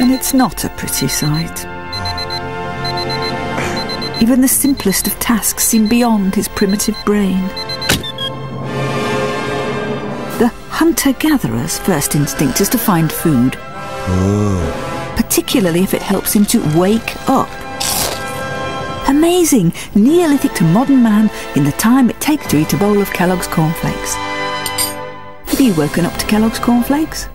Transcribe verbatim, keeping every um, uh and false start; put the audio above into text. and it's not a pretty sight. Even the simplest of tasks seem beyond his primitive brain. The hunter-gatherer's first instinct is to find food, oh. particularly if it helps him to wake up. Amazing, Neolithic to modern man in the time it takes to eat a bowl of Kellogg's Cornflakes. Have you woken up to Kellogg's Cornflakes?